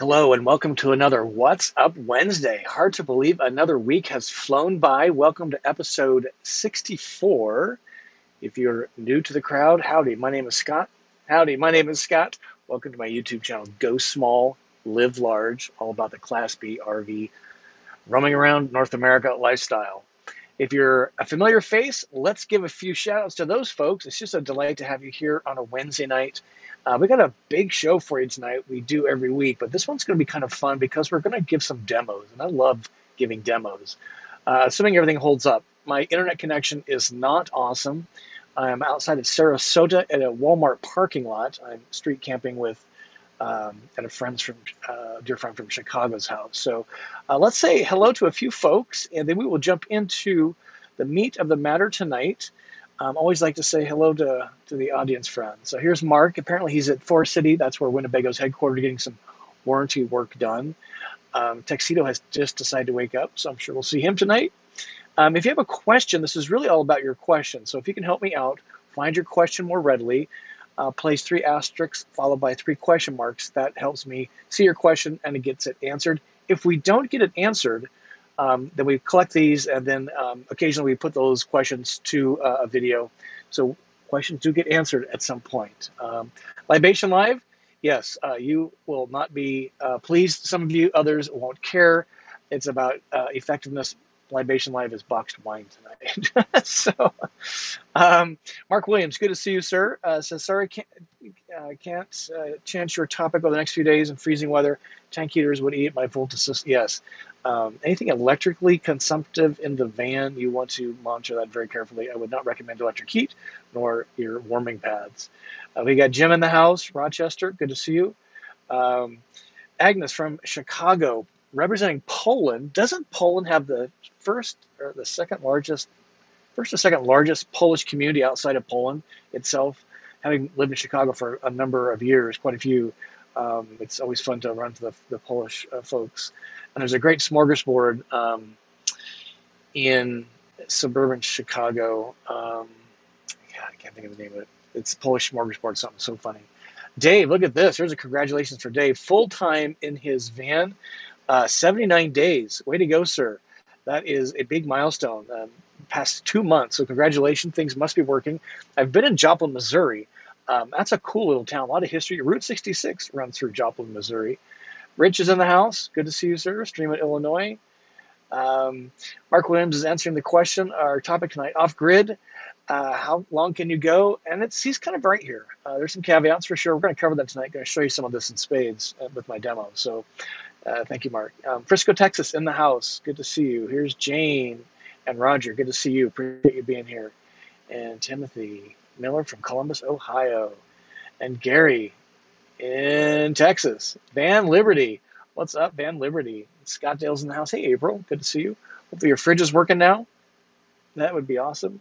Hello and welcome to another What's Up Wednesday. Hard to believe another week has flown by. Welcome to episode 64. If you're new to the crowd, howdy, my name is Scott. Howdy, my name is Scott. Welcome to my YouTube channel, Go Small, Live Large, all about the Class B RV, roaming around North America lifestyle. If you're a familiar face, let's give a few shout outs to those folks. It's just a delight to have you here on a Wednesday night. We got a big show for you tonight. We do every week, but this one's going to be kind of fun because we're going to give some demos, and I love giving demos. Assuming everything holds up, my internet connection is not awesome. I'm outside of Sarasota at a Walmart parking lot. I'm street camping with at a friend's from dear friend from Chicago's house. So let's say hello to a few folks, and then we will jump into the meat of the matter tonight. I always like to say hello to the audience friends. So here's Mark. Apparently he's at Forest City. That's where Winnebago's headquartered, getting some warranty work done. Tuxedo has just decided to wake up, so I'm sure we'll see him tonight. If you have a question, this is really all about your question. So if you can help me out, find your question more readily, place 3 asterisks followed by 3 question marks. That helps me see your question and it gets it answered. If we don't get it answered, then we collect these, and then occasionally we put those questions to a video. So questions do get answered at some point. Libation Live, yes, you will not be pleased. Some of you others won't care. It's about effectiveness. Libation Live is boxed wine tonight. So, Mark Williams, good to see you, sir. Says, sorry, can't chance your topic over the next few days in freezing weather. Tank heaters would eat my Volta system. Yes. Anything electrically consumptive in the van, you want to monitor that very carefully. I would not recommend electric heat nor your warming pads. We got Jim in the house, Rochester. Good to see you. Agnes from Chicago, representing Poland. Doesn't Poland have the first or second largest Polish community outside of Poland itself? Having lived in Chicago for a number of years, quite a few, it's always fun to run to the Polish folks. And there's a great smorgasbord in suburban Chicago. Yeah, I can't think of the name of it. It's Polish smorgasbord, something so funny. Dave, look at this. Here's a congratulations for Dave. Full time in his van, 79 days. Way to go, sir. That is a big milestone. Past 2 months, so congratulations. Things must be working. I've been in Joplin, Missouri. That's a cool little town. A lot of history. Route 66 runs through Joplin, Missouri. Rich is in the house. Good to see you, sir. Stream at Illinois. Mark Williams is answering the question. Our topic tonight, off-grid. How long can you go? And he's kind of right here. There's some caveats for sure. We're going to cover that tonight. Going to show you some of this in spades with my demo. So thank you, Mark. Frisco, Texas, in the house. Good to see you. Here's Jane and Roger. Good to see you. Appreciate you being here. And Timothy Miller from Columbus, Ohio. And Gary in Texas. Van Liberty. What's up, Van Liberty? Scottdale's in the house. Hey, April. Good to see you. Hopefully your fridge is working now. That would be awesome.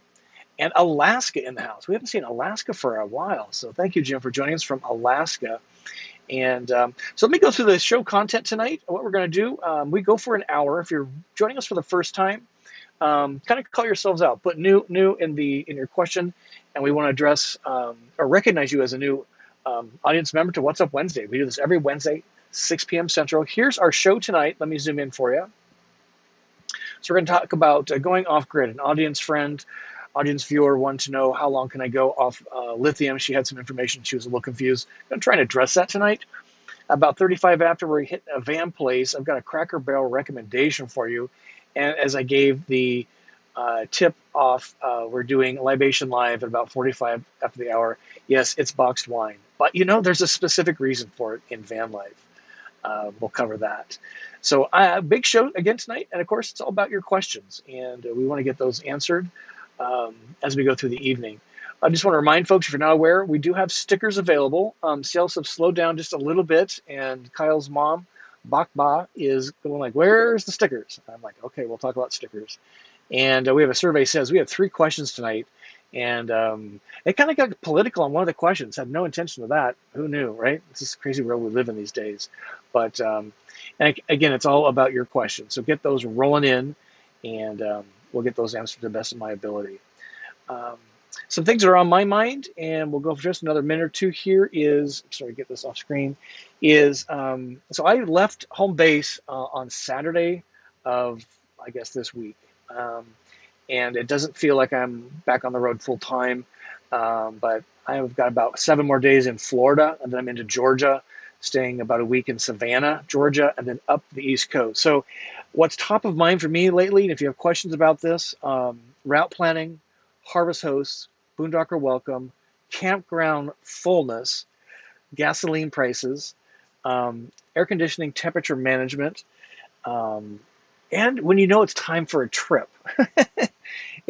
And Alaska in the house. We haven't seen Alaska for a while. So thank you, Jim, for joining us from Alaska. And so let me go through the show content tonight. What we're going to do, we go for an hour. If you're joining us for the first time, kind of call yourselves out. Put new in your question. And we want to address or recognize you as a new audience member to What's Up Wednesday. We do this every Wednesday, 6 p.m. Central. Here's our show tonight. Let me zoom in for you. So we're going to talk about going off-grid, an audience friend. Audience viewer wanted to know how long can I go off lithium. She had some information. She was a little confused. I'm going to try and address that tonight. About 35 after we hit a van place, I've got a Cracker Barrel recommendation for you. And as I gave the tip off, we're doing Libation Live at about 45 after the hour. Yes, it's boxed wine. But, you know, there's a specific reason for it in van life. We'll cover that. So big show again tonight. And, of course, it's all about your questions. And we want to get those answered. As we go through the evening. I just want to remind folks, if you're not aware, we do have stickers available. Sales have slowed down just a little bit, and Kyle's mom, Bakba, is going like, where's the stickers? I'm like, okay, we'll talk about stickers. And we have a survey says we have 3 questions tonight, and it kind of got political on one of the questions. I had no intention of that. Who knew, right? This is the crazy world we live in these days. But, and again, it's all about your questions. So get those rolling in, and we'll get those answered to the best of my ability. Some things that are on my mind, and we'll go for just another minute or two here, is, sorry, get this off screen, is, so I left home base on Saturday of, I guess, this week. And it doesn't feel like I'm back on the road full time, but I've got about 7 more days in Florida, and then I'm into Georgia, staying about a week in Savannah, Georgia, and then up the East Coast. So what's top of mind for me lately, and if you have questions about this, route planning, HARVEST HOSTS, Boondocker Welcome, campground fullness, gasoline prices, air conditioning temperature management, and when you know it's time for a trip.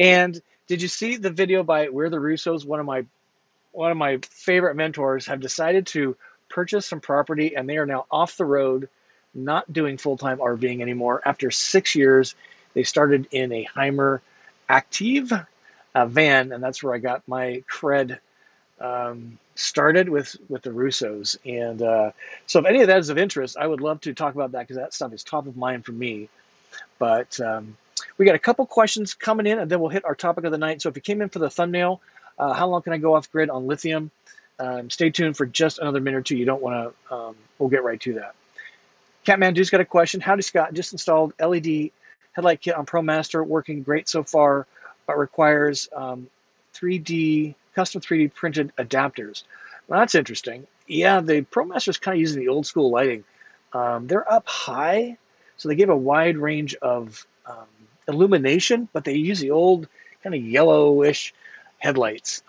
And did you see the video by Where the Russos, one of my favorite mentors, have decided to purchase some property, and they are now off the road, not doing full-time RVing anymore. After 6 years, they started in a Hymer Active van, and that's where I got my cred started with the Russos. And so if any of that is of interest, I would love to talk about that, because that stuff is top of mind for me. But we got a couple questions coming in, and then we'll hit our topic of the night. So if you came in for the thumbnail, how long can I go off grid on lithium? Stay tuned for just another minute or two. You don't want to, we'll get right to that. Catmandu's got a question. Howdy, Scott. Just installed LED headlight kit on ProMaster. Working great so far, but requires 3D printed adapters. Well, that's interesting. Yeah, the ProMaster's kind of using the old school lighting. They're up high, so they give a wide range of illumination, but they use the old kind of yellowish headlights.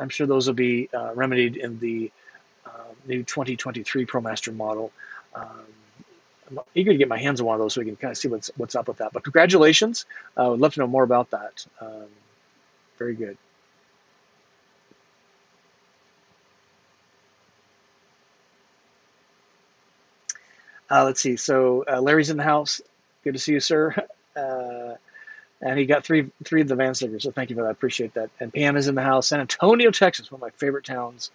I'm sure those will be remedied in the new 2023 ProMaster model. I'm eager to get my hands on one of those so we can kind of see what's up with that. But congratulations. I would love to know more about that. Very good. Let's see. So Larry's in the house. Good to see you, sir. And he got three of the van stickers, so thank you for that. I appreciate that. And Pam is in the house. San Antonio, Texas, one of my favorite towns.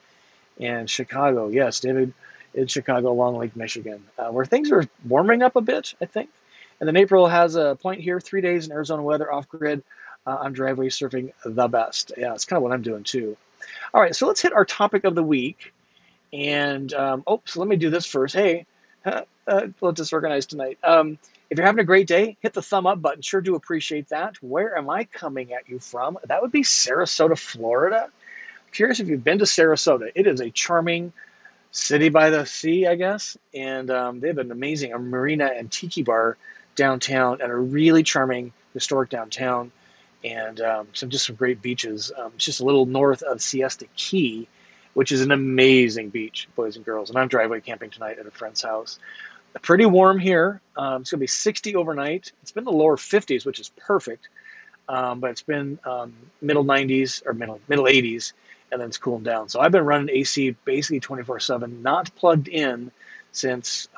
And Chicago. Yes, David, in Chicago, Long Lake, Michigan, where things are warming up a bit, I think. And then April has a point here, 3 days in Arizona weather, off-grid, on driveway surfing, the best. Yeah, it's kind of what I'm doing, too. All right, so let's hit our topic of the week. And, so let me do this first. Hey, let's disorganize tonight. If you're having a great day, hit the thumb up button. Sure do appreciate that. Where am I coming at you from? That would be Sarasota, Florida. Curious if you've been to Sarasota. It is a charming city by the sea, I guess. And they have an amazing marina and tiki bar downtown, and a really charming historic downtown. And some great beaches. It's just a little north of Siesta Key, which is an amazing beach, boys and girls. And I'm driveway camping tonight at a friend's house. Pretty warm here. It's going to be 60 overnight. It's been the lower 50s, which is perfect. But it's been middle 90s or middle 80s, and then it's cooling down. So I've been running AC basically 24/7, not plugged in since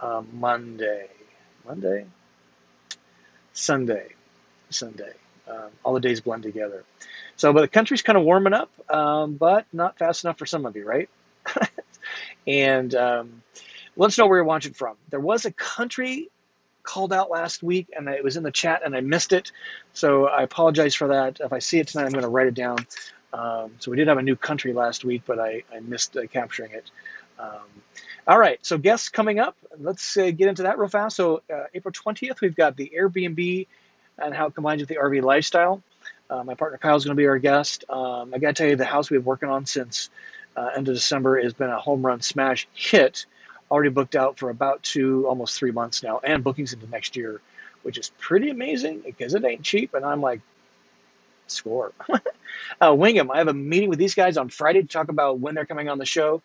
Sunday. All the days blend together. So, but the country's kind of warming up, but not fast enough for some of you, right? And let us know where you're watching from. There was a country called out last week, and it was in the chat, and I missed it. So I apologize for that. If I see it tonight, I'm going to write it down. So we did have a new country last week, but I missed capturing it. All right, so guests coming up. Let's get into that real fast. So April 20th, we've got the Airbnb and how it combines with the RV lifestyle. My partner Kyle's going to be our guest. I got to tell you, the house we've been working on since end of December has been a home run smash hit. Already booked out for about almost 3 months now, and bookings into next year, which is pretty amazing because it ain't cheap. And I'm like, score. Wingham, I have a meeting with these guys on Friday to talk about when they're coming on the show.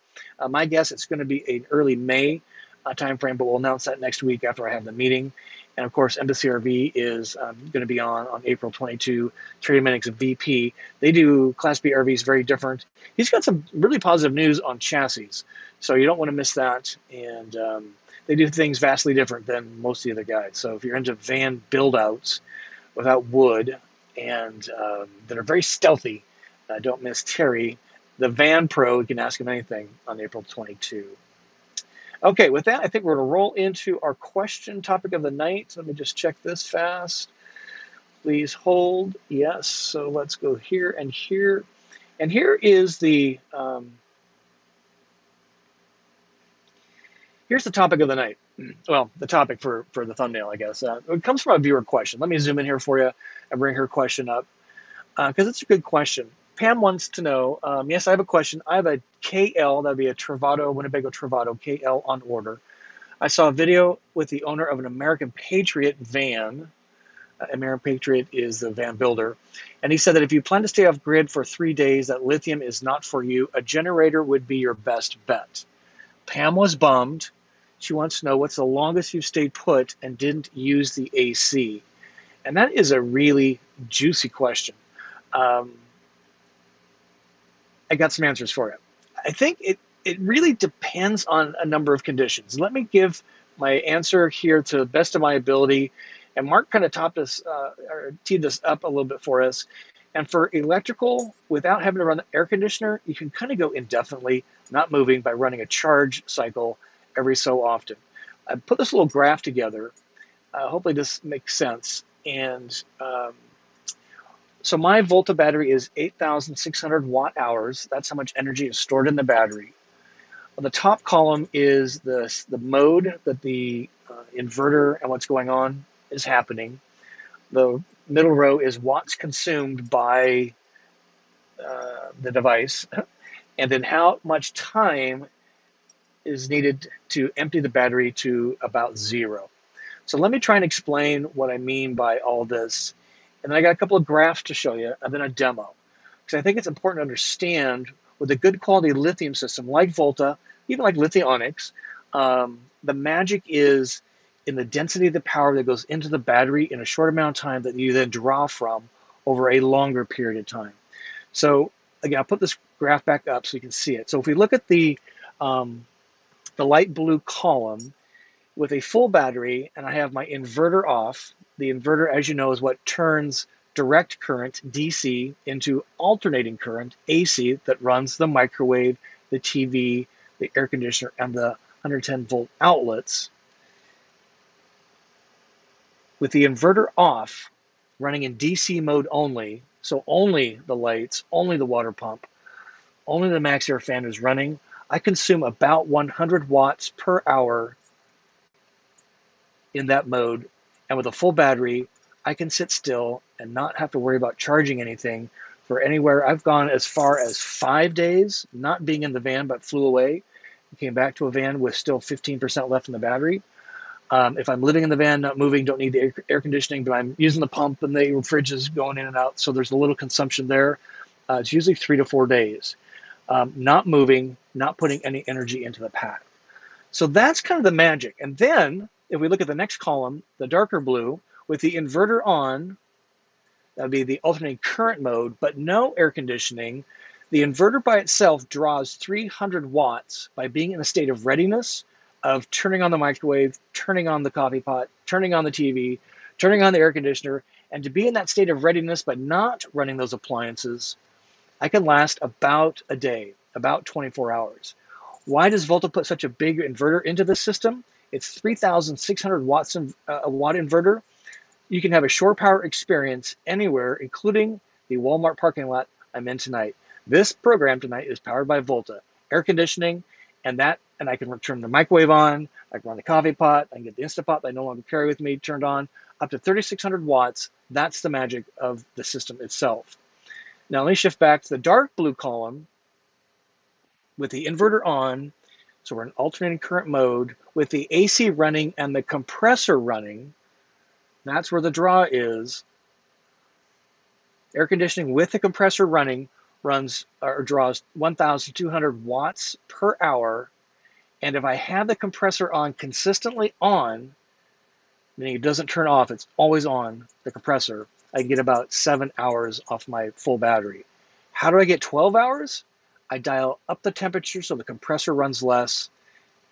My guess, it's going to be an early May timeframe, but we'll announce that next week after I have the meeting. And, of course, Embassy RV is going to be on April 22, Trade Minix VP. They do Class B RVs very different. He's got some really positive news on chassis, so you don't want to miss that. And they do things vastly different than most of the other guys. So if you're into van build-outs without wood and that are very stealthy, don't miss Terry, the van pro. You can ask him anything on April 22. Okay, with that, I think we're going to roll into our question topic of the night. Let me just check this fast. Please hold. Yes, so let's go here and here. And here is the here's the topic of the night. Well, the topic for the thumbnail, I guess. It comes from a viewer question. Let me zoom in here for you and bring her question up because it's a good question. Pam wants to know, yes, I have a question. I have a KL, that would be a Travato, Winnebago Travato, KL on order. I saw a video with the owner of an American Patriot van. American Patriot is the van builder. And he said that if you plan to stay off grid for 3 days, that lithium is not for you. A generator would be your best bet. Pam was bummed. She wants to know what's the longest you've stayed put and didn't use the AC. And that is a really juicy question. I got some answers for you. I think it really depends on a number of conditions. Let me give my answer here to the best of my ability. And Mark kind of topped us, or teed this up a little bit for us. And for electrical, without having to run the air conditioner, you can kind of go indefinitely, not moving, by running a charge cycle every so often. I put this little graph together. Hopefully this makes sense. And so my Volta battery is 8,600 watt hours. That's how much energy is stored in the battery. On the top column is the mode that the inverter and what's going on is happening. The middle row is watts consumed by the device, and then how much time is needed to empty the battery to about zero. So let me try and explain what I mean by all this. And then I got a couple of graphs to show you, and then a demo. Because I think it's important to understand with a good quality lithium system like Volta, even like Lithionics, the magic is in the density of the power that goes into the battery in a short amount of time that you then draw from over a longer period of time. So again, I'll put this graph back up so you can see it. So if we look at the light blue column with a full battery, and I have my inverter off. The inverter, as you know, is what turns direct current, DC, into alternating current, AC, that runs the microwave, the TV, the air conditioner, and the 110-volt outlets. With the inverter off, running in DC mode only, so only the lights, only the water pump, only the max air fan is running, I consume about 100 watts per hour in that mode. And with a full battery, I can sit still and not have to worry about charging anything for anywhere. I've gone as far as 5 days, not being in the van, but flew away and came back to a van with still 15% left in the battery. If I'm living in the van, not moving, don't need the air conditioning, but I'm using the pump and the fridge is going in and out. So there's a little consumption there. It's usually 3 to 4 days. Not moving, not putting any energy into the pack. So that's kind of the magic. And then if we look at the next column, the darker blue, with the inverter on, that would be the alternating current mode, but no air conditioning, the inverter by itself draws 300 watts by being in a state of readiness, of turning on the microwave, turning on the coffee pot, turning on the TV, turning on the air conditioner, and to be in that state of readiness but not running those appliances, I can last about a day, about 24 hours. Why does Volta put such a big inverter into this system? It's 3,600 watts watt inverter. You can have a shore power experience anywhere, including the Walmart parking lot I'm in tonight. This program tonight is powered by Volta. Air conditioning and that, and I can turn the microwave on, I can run the coffee pot, I can get the Instapot that I no longer carry with me turned on, up to 3,600 watts. That's the magic of the system itself. Now let me shift back to the dark blue column with the inverter on, so we're in alternating current mode, with the AC running and the compressor running, that's where the draw is. Air conditioning with the compressor running runs or draws 1,200 watts per hour, and if I have the compressor on consistently on, meaning it doesn't turn off, it's always on the compressor, I get about 7 hours off my full battery. How do I get 12 hours? I dial up the temperature so the compressor runs less,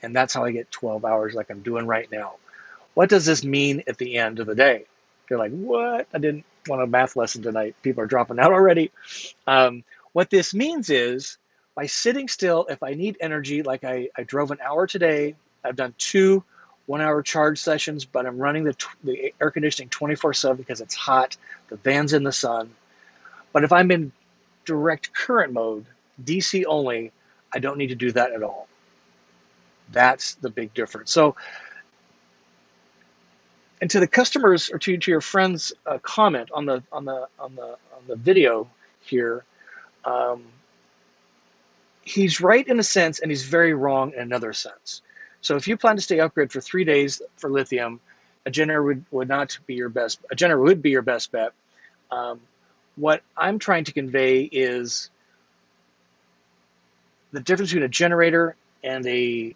and that's how I get 12 hours like I'm doing right now. What does this mean at the end of the day? You're like, what? I didn't want a math lesson tonight. People are dropping out already. What this means is by sitting still, if I need energy, like I drove an hour today, I've done 2 one-hour charge sessions, but I'm running the air conditioning 24/7 because it's hot, the van's in the sun. But if I'm in direct current mode, DC only, I don't need to do that at all. That's the big difference. So, and to the customers, or to your friends' comment on the video here, he's right in a sense, and he's very wrong in another sense. So if you plan to stay upgrade for 3 days for lithium, a generator would be your best bet. What I'm trying to convey is the difference between a generator and a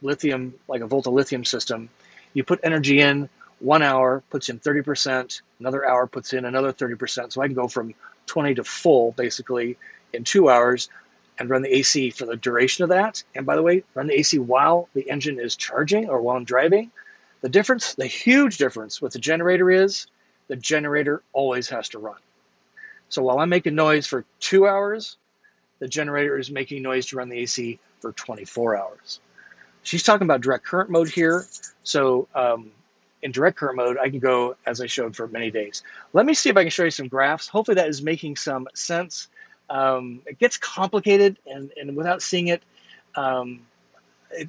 lithium, like a Volta lithium system. You put energy in, 1 hour puts in 30%, another hour puts in another 30%. So I can go from 20 to full basically in 2 hours and run the AC for the duration of that. And by the way, run the AC while the engine is charging or while I'm driving. The difference, the huge difference with the generator is the generator always has to run. So while I'm making noise for 2 hours, the generator is making noise to run the AC for 24 hours. She's talking about direct current mode here. So in direct current mode, I can go, as I showed, for many days. Let me see if I can show you some graphs. Hopefully that is making some sense. It gets complicated, and without seeing it,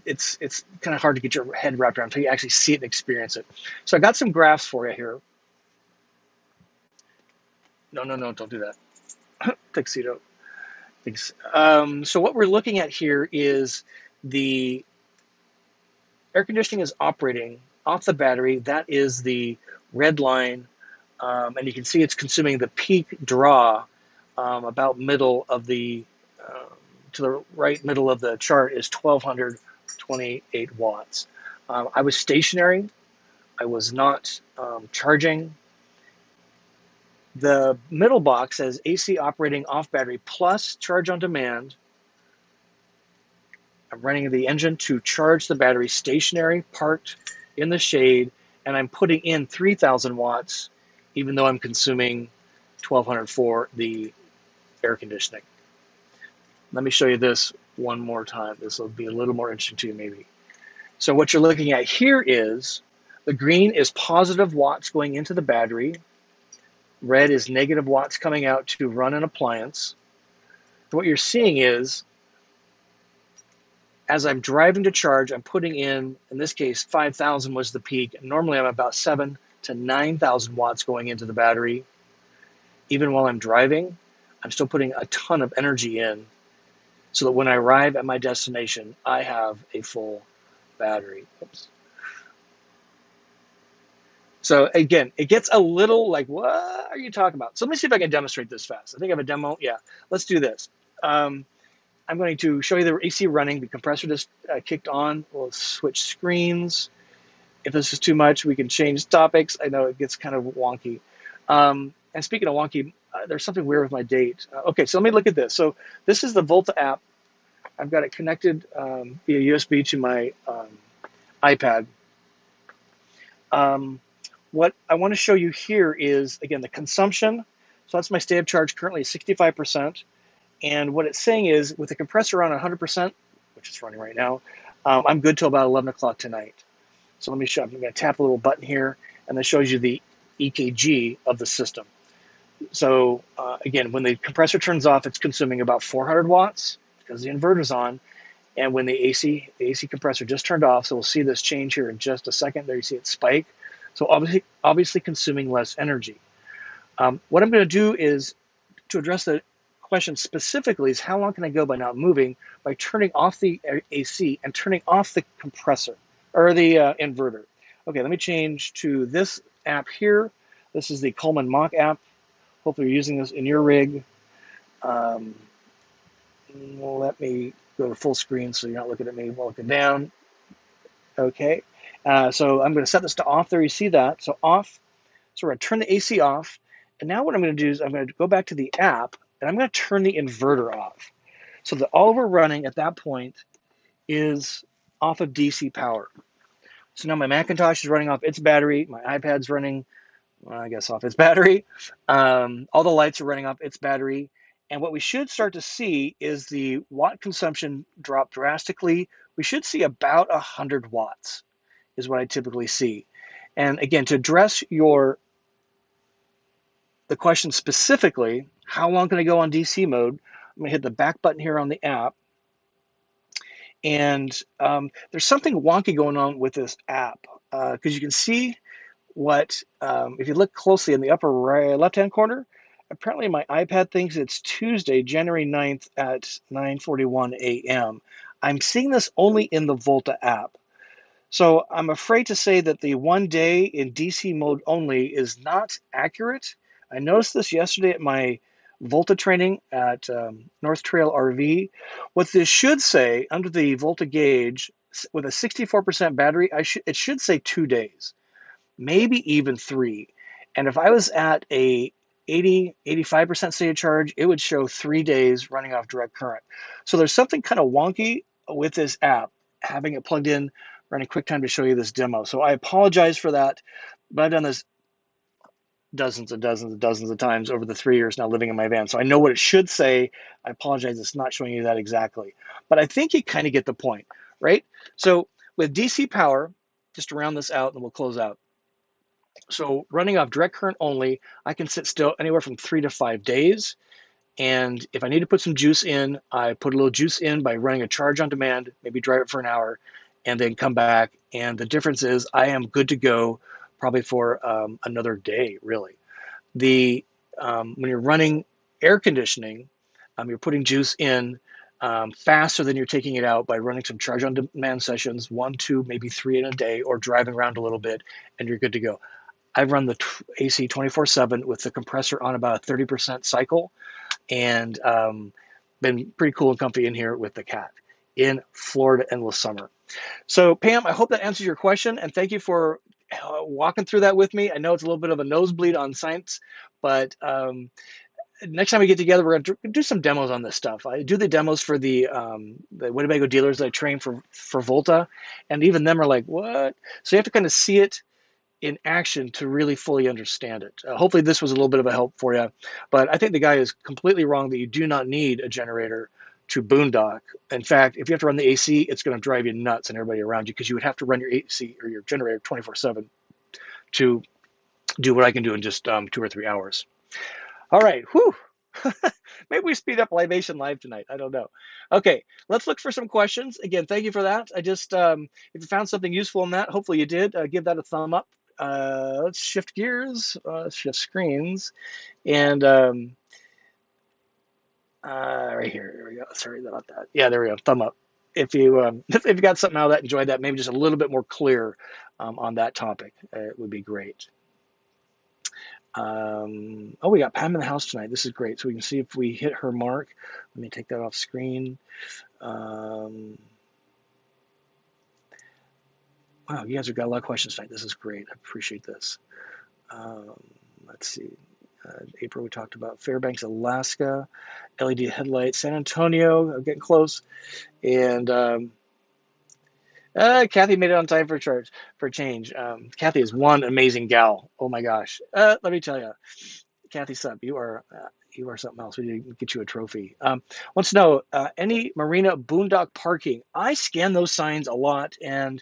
it's kind of hard to get your head wrapped around until you actually see it and experience it. So I got some graphs for you here. No, don't do that. Tuxedo. Thanks. So what we're looking at here is the air conditioning is operating off the battery. That is the red line. And you can see it's consuming the peak draw about middle of the, to the right middle of the chart is 1,228 watts. I was stationary. I was not charging. The middle box says AC operating off battery plus charge on demand. I'm running the engine to charge the battery stationary, parked in the shade, and I'm putting in 3,000 watts, even though I'm consuming 1,200 for the air conditioning. Let me show you this one more time. This will be a little more interesting to you maybe. So what you're looking at here is the green is positive watts going into the battery. Red is negative watts coming out to run an appliance. What you're seeing is, as I'm driving to charge, I'm putting in this case, 5,000 was the peak. Normally I'm about 7,000 to 9,000 watts going into the battery. Even while I'm driving, I'm still putting a ton of energy in so that when I arrive at my destination, I have a full battery. Oops. So again, it gets a little like, what are you talking about? So let me see if I can demonstrate this fast. I think I have a demo. Yeah, let's do this. I'm going to show you the AC running. The compressor just kicked on. We'll switch screens. If this is too much, we can change topics. I know it gets kind of wonky. And speaking of wonky, there's something weird with my date. Okay, so let me look at this. So this is the Volta app. I've got it connected via USB to my iPad. What I want to show you here is, again, the consumption. So that's my state of charge currently 65%. And what it's saying is, with the compressor on 100%, which is running right now, I'm good till about 11 o'clock tonight. So let me show you. I'm going to tap a little button here, and that shows you the EKG of the system. So again, when the compressor turns off, it's consuming about 400 watts because the inverter's on. And when the AC compressor just turned off, so we'll see this change here in just a second. There you see it spike. So obviously consuming less energy. What I'm going to do is to address the question specifically is how long can I go by not moving by turning off the AC and turning off the compressor or the inverter. Okay, let me change to this app here. This is the Coleman Mach app. Hopefully you're using this in your rig. Let me go to full screen so you're not looking at me while looking down. Okay, so I'm going to set this to off. There you see that. So off. So we're going to turn the AC off. And now what I'm going to do is I'm going to go back to the app. And I'm going to turn the inverter off so that all we're running at that point is off of DC power. So now my Macintosh is running off its battery. My iPad's running, well, I guess, off its battery. All the lights are running off its battery. And what we should start to see is the watt consumption drop drastically. We should see about 100 watts is what I typically see. And again, to address the question specifically, How long can I go on DC mode? I'm going to hit the back button here on the app. And there's something wonky going on with this app because you can see what, if you look closely in the upper right, left-hand corner, apparently my iPad thinks it's Tuesday, January 9th at 9:41 a.m. I'm seeing this only in the Volta app. So I'm afraid to say that the 1 day in DC mode only is not accurate. I noticed this yesterday at my Volta training at North Trail RV. What this should say under the Volta gauge with a 64% battery, it should say 2 days, maybe even three. And if I was at a 85% state of charge, it would show 3 days running off direct current. So there's something kind of wonky with this app, having it plugged in, running QuickTime to show you this demo. So I apologize for that, but I've done this dozens and dozens and dozens of times over the 3 years now living in my van. So I know what it should say. I apologize, it's not showing you that exactly. But I think you kind of get the point, right? So with DC power, just to round this out and we'll close out. So running off direct current only, I can sit still anywhere from 3 to 5 days. And if I need to put some juice in, I put a little juice in by running a charge on demand, maybe drive it for an hour, and then come back. And the difference is I am good to go probably for another day, really. The when you're running air conditioning, you're putting juice in faster than you're taking it out by running some charge on demand sessions, 1, 2, maybe 3 in a day, or driving around a little bit, and you're good to go. I run the AC 24/7 with the compressor on about a 30% cycle, and been pretty cool and comfy in here with the cat in Florida endless summer. So Pam, I hope that answers your question, and thank you for walking through that with me. I know it's a little bit of a nosebleed on science, but next time we get together, we're going to do some demos on this stuff. I do the demos for the Winnebago dealers that I train for Volta, and even them are like, what? So you have to kind of see it in action to really fully understand it. Hopefully this was a little bit of a help for you, but I think the guy is completely wrong that you do not need a generator to boondock. In fact, if you have to run the AC, it's going to drive you nuts and everybody around you because you would have to run your AC or your generator 24/7 to do what I can do in just 2 or 3 hours. All right, whew. Maybe we speed up Libation Live tonight. I don't know. Okay, let's look for some questions. Again, thank you for that. I just, if you found something useful in that, hopefully you did, give that a thumb up. Let's shift gears, let's shift screens, and right here, there we go. Sorry about that. Yeah, there we go. Thumb up. If you got something out of that, enjoyed that, maybe just a little bit more clear on that topic, it would be great. Oh, we got Pam in the house tonight. This is great. So we can see if we hit her mark. Let me take that off screen. Wow, you guys have got a lot of questions tonight. This is great. I appreciate this. Let's see. April, we talked about Fairbanks, Alaska, LED headlights, San Antonio. I'm getting close. And Kathy made it on time for change. Kathy is one amazing gal. Oh my gosh. Let me tell you, Kathy Sub, you are something else. We need to get you a trophy. Wants to know any marina boondock parking. I scan those signs a lot, and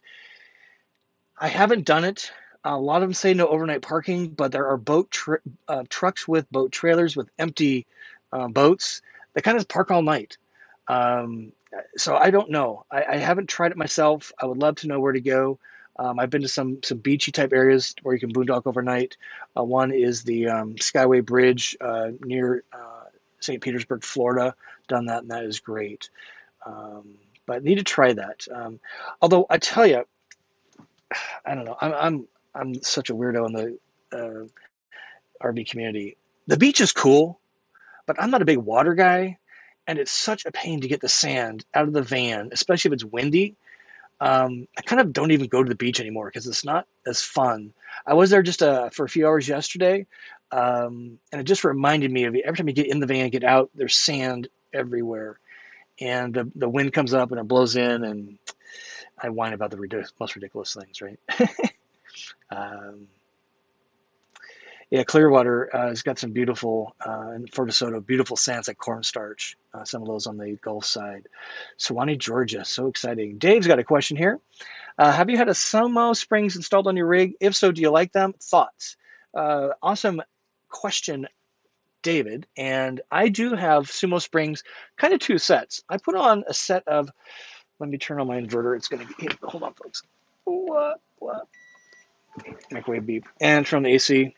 I haven't done it. A lot of them say no overnight parking, but there are trucks with boat trailers with empty boats that kind of park all night. So I don't know. I haven't tried it myself. I would love to know where to go. I've been to some beachy type areas where you can boondock overnight. One is the Skyway Bridge near St. Petersburg, Florida. Done that, and that is great. But I need to try that. Although I tell you, I don't know. I'm such a weirdo in the RV community. The beach is cool, but I'm not a big water guy, and it's such a pain to get the sand out of the van, especially if it's windy. I kind of don't even go to the beach anymore because it's not as fun. I was there just for a few hours yesterday, and it just reminded me of every time you get in the van and get out, there's sand everywhere, and the wind comes up and it blows in, and I whine about the most ridiculous things, right? Yeah, Clearwater has got some beautiful, in Florida, beautiful sands like cornstarch, some of those on the Gulf side. Sewanee, Georgia, so exciting. Dave's got a question here. Have you had a Sumo Springs installed on your rig? If so, do you like them? Thoughts? Awesome question, David, and I do have Sumo Springs, kind of two sets. I put on a set of, let me turn on my inverter. It's going to be, hold on, folks. What? Microwave beep. And from the AC,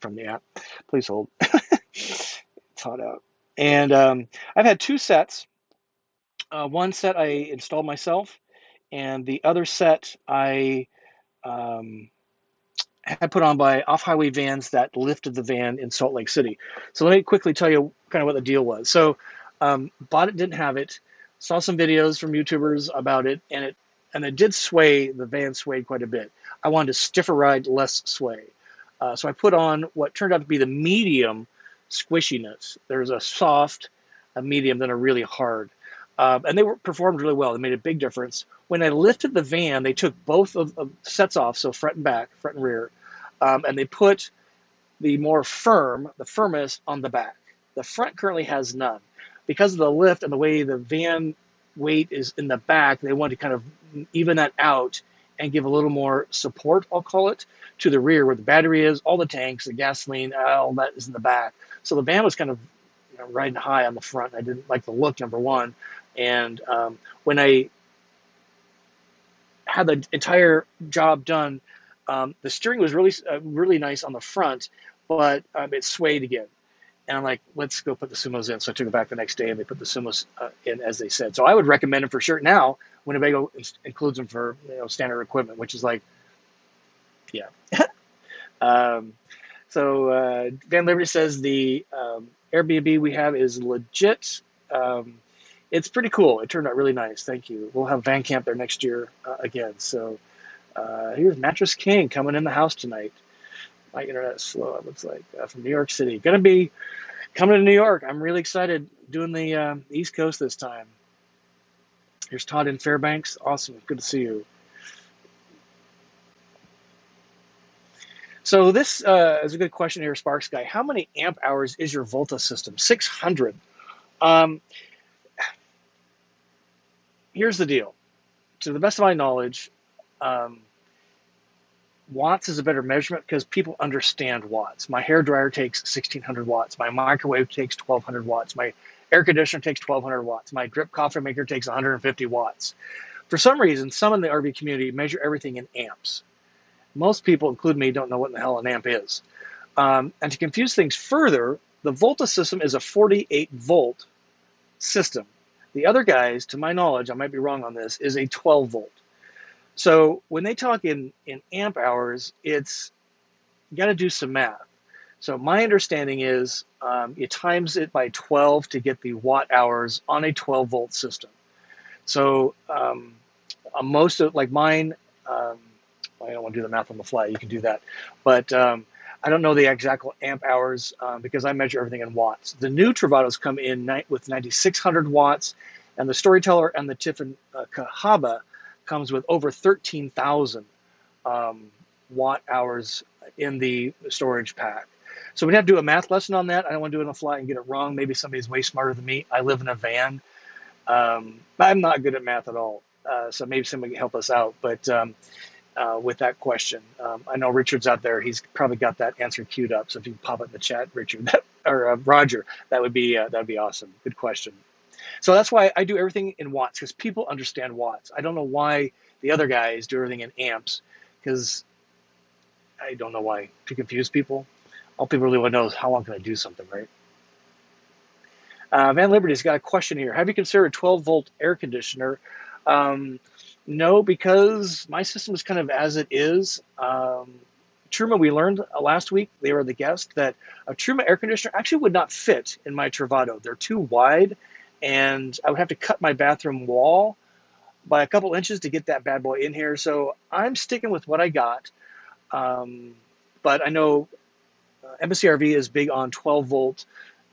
from the app. Please hold. It's hot out. And I've had two sets. One set I installed myself, and the other set I had put on by Off-Highway Vans that lifted the van in Salt Lake City. So let me quickly tell you kind of what the deal was. So bought it, didn't have it, saw some videos from YouTubers about it, and it did sway, the van swayed quite a bit. I wanted a stiffer ride, less sway. So I put on what turned out to be the medium squishiness. There's a soft, a medium, then a really hard. And they performed really well. They made a big difference. When I lifted the van, they took both of sets off, so front and back, front and rear, and they put the more firm, the firmest, on the back. The front currently has none. Because of the lift and the way the van weight is in the back, they want to kind of even that out and give a little more support, I'll call it, to the rear where the battery is, all the tanks, the gasoline, all that is in the back. So the van was kind of, you know, riding high on the front. I didn't like the look, number one. And when I had the entire job done, the steering was really, really nice on the front, but it swayed again. And I'm like, let's go put the Sumos in. So I took it back the next day, and they put the Sumos in, as they said. So I would recommend them for sure. Now, Winnebago includes them for, you know, standard equipment, which is like, yeah. So Van Liberty says the Airbnb we have is legit. It's pretty cool. It turned out really nice. Thank you. We'll have Van Camp there next year again. So here's Mattress King coming in the house tonight. My internet is slow, it looks like, from New York City. Going to be coming to New York. I'm really excited, doing the East Coast this time. Here's Todd in Fairbanks. Awesome. Good to see you. So this is a good question here, Sparks Guy. How many amp hours is your Volta system? 600. Here's the deal. To the best of my knowledge, watts is a better measurement because people understand watts. My hair dryer takes 1,600 watts. My microwave takes 1,200 watts. My air conditioner takes 1,200 watts. My drip coffee maker takes 150 watts. For some reason, some in the RV community measure everything in amps. Most people, including me, don't know what in the hell an amp is. And to confuse things further, the Volta system is a 48-volt system. The other guys, to my knowledge, I might be wrong on this, is a 12-volt. So when they talk in amp hours, it's, you got to do some math. So my understanding is you times it by 12 to get the watt hours on a 12-volt system. So most of, like mine, I don't want to do the math on the fly. You can do that. But I don't know the exact amp hours because I measure everything in watts. The new Travatos come in with 9,600 watts, and the Storyteller and the Tiffin Cahaba comes with over 13,000 watt hours in the storage pack. So we'd have to do a math lesson on that. I don't want to do it on the fly and get it wrong. Maybe somebody's way smarter than me. I live in a van. I'm not good at math at all. So maybe somebody can help us out. But with that question, I know Richard's out there. He's probably got that answer queued up. So if you can pop it in the chat, Richard or Roger, that would be awesome. Good question. So that's why I do everything in watts, because people understand watts. I don't know why the other guys do everything in amps, because I don't know why, to confuse people. All people really want to know is how long can I do something, right? Van Liberty's got a question here. Have you considered a 12-volt air conditioner? No, because my system is kind of as it is. Truma, we learned last week, they were the guest, that a Truma air conditioner actually would not fit in my Travato. They're too wide, and I would have to cut my bathroom wall by a couple inches to get that bad boy in here. So I'm sticking with what I got. But I know Embassy RV is big on 12-volt,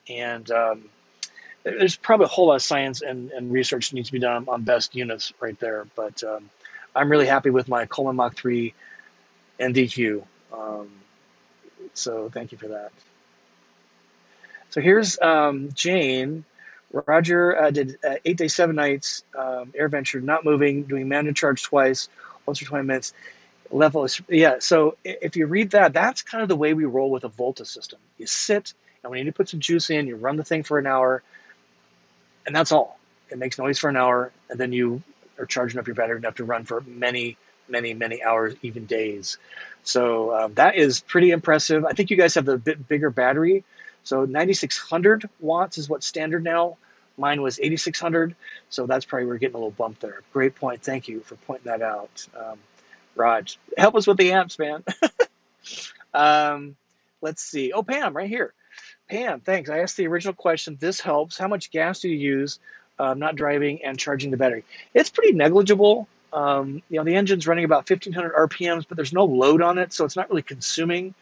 and there's probably a whole lot of science and research that needs to be done on best units right there. But I'm really happy with my Coleman Mach 3 NDQ. So thank you for that. So here's Jane. Roger did 8 days, 7 nights, air venture, not moving, doing manual charge twice, once for 20 minutes. Level is, yeah, so if you read that, that's kind of the way we roll with a Volta system. You sit Now when you need to put some juice in, you run the thing for an hour, and that's all. It makes noise for an hour, and then you are charging up your battery enough to run for many, many, many hours, even days. So that is pretty impressive. I think you guys have the bit bigger battery. So 9,600 watts is what's standard now. Mine was 8,600, so that's probably where we're getting a little bump there. Great point. Thank you for pointing that out, Raj. Help us with the amps, man. Let's see. Oh, Pam, right here. Pam, thanks. I asked the original question. This helps. How much gas do you use not driving and charging the battery? It's pretty negligible. You know, the engine's running about 1,500 RPMs, but there's no load on it, so it's not really consuming.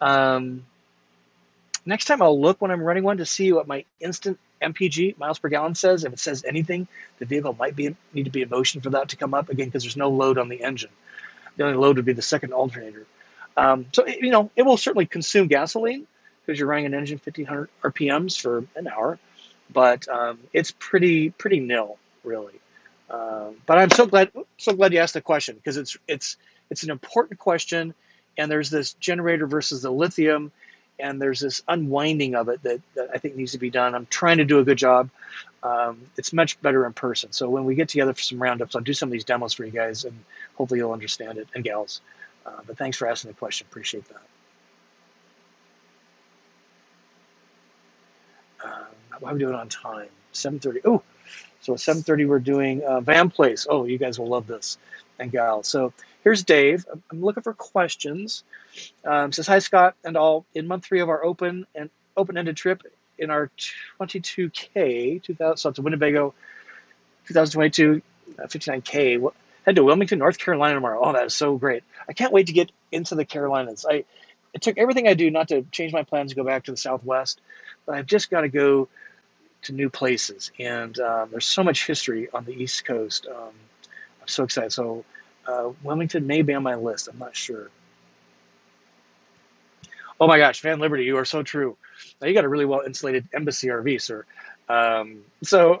Next time I'll look when I'm running one to see what my instant MPG, miles per gallon, says. If it says anything, the vehicle might need to be in motion for that to come up again, because there's no load on the engine. The only load would be the second alternator. So, you know, it will certainly consume gasoline because you're running an engine 1,500 RPMs for an hour, but it's pretty nil, really. But I'm so glad you asked the question, because it's an important question, and there's this generator versus the lithium. And there's this unwinding of it that I think needs to be done. I'm trying to do a good job. It's much better in person. So when we get together for some roundups, I'll do some of these demos for you guys, and hopefully you'll understand it, and gals. But thanks for asking the question. Appreciate that. Why are we doing on time? 7:30. Oh, so at 7:30 we're doing Van Place. Oh, you guys will love this, and gals. So here's Dave. I'm looking for questions. Says, hi, Scott and all. In month 3 of our open-ended trip in our 22K, 2000, so to Winnebago, 2022, 59K, head to Wilmington, North Carolina tomorrow. Oh, that is so great. I can't wait to get into the Carolinas. It took everything I do not to change my plans to go back to the Southwest, but I've just got to go to new places. And there's so much history on the East Coast. I'm so excited. So Wilmington may be on my list. I'm not sure. Oh my gosh, Van Liberty, you are so true. Now you got a really well-insulated Embassy RV, sir. I can tell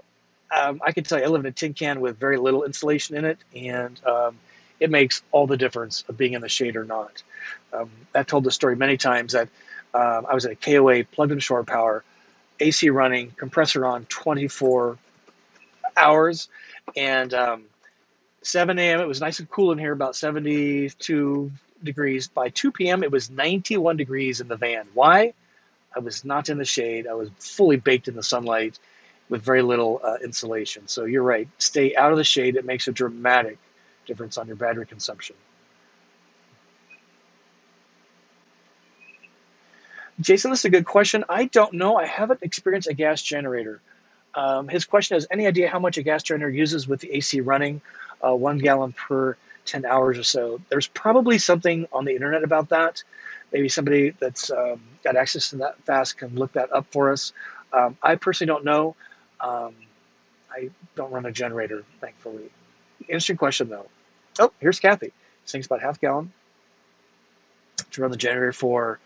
you, I live in a tin can with very little insulation in it, and it makes all the difference of being in the shade or not. I've told the story many times that I was at a KOA, plugged in shore power, AC running, compressor on 24 hours, and 7 a.m. it was nice and cool in here, about 72 degrees. By 2 p.m. it was 91 degrees in the van. Why? I was not in the shade. I was fully baked in the sunlight with very little insulation. So you're right. Stay out of the shade. It makes a dramatic difference on your battery consumption. Jason, this is a good question. I don't know. I haven't experienced a gas generator. His question is, any idea how much a gas generator uses with the AC running? 1 gallon per 10 hours or so. There's probably something on the internet about that. Maybe somebody that's got access to that fast can look that up for us. I personally don't know. I don't run a generator, thankfully. Interesting question, though. Oh, here's Kathy. This thing's about half gallon to run the generator for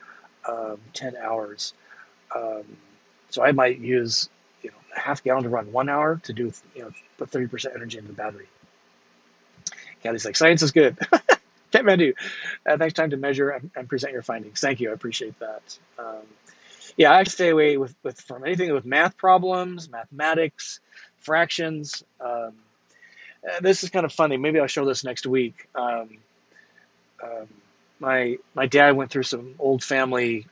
10 hours. So I might use, you know, a half gallon to run 1 hour to do, you know, put 30% energy into the battery. Kathy's like, science is good. Kathmandu. Thanks, time to measure and present your findings. Thank you. I appreciate that. Yeah, I stay away from anything with math problems, mathematics, fractions. This is kind of funny. Maybe I'll show this next week. My dad went through some old family